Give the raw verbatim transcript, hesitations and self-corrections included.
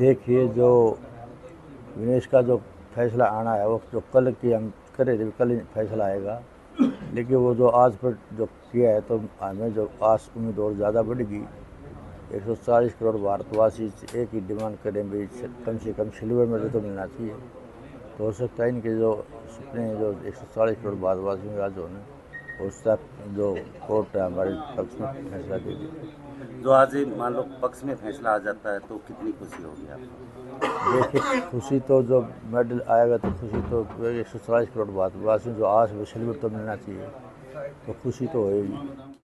देखिए जो विनेश का जो फैसला आना है वो जो कल की हम करें कल फैसला आएगा, लेकिन वो जो आज पर जो किया है तो हमें जो आज उम्मीद और ज़्यादा बढ़ेगी। एक सौ चालीस करोड़ भारतवासी एक ही डिमांड करें भी कम से कम सिल्वर मेडल तो मिलना चाहिए, तो हो सकता है इनके जो सपने जो एक सौ चालीस करोड़ भारतवासियों का जो है उस तक जो कोर्ट है हमारे पक्ष में फैसला देगी। जो आज मान लो पक्ष में फैसला आ जाता है तो कितनी खुशी होगी आपको? देखिए खुशी तो जो मेडल आएगा तो खुशी तो एक सौ चालीस करोड़ भारतवासियों जो आज सिल्वर तो मिलना चाहिए तो खुशी तो होगी।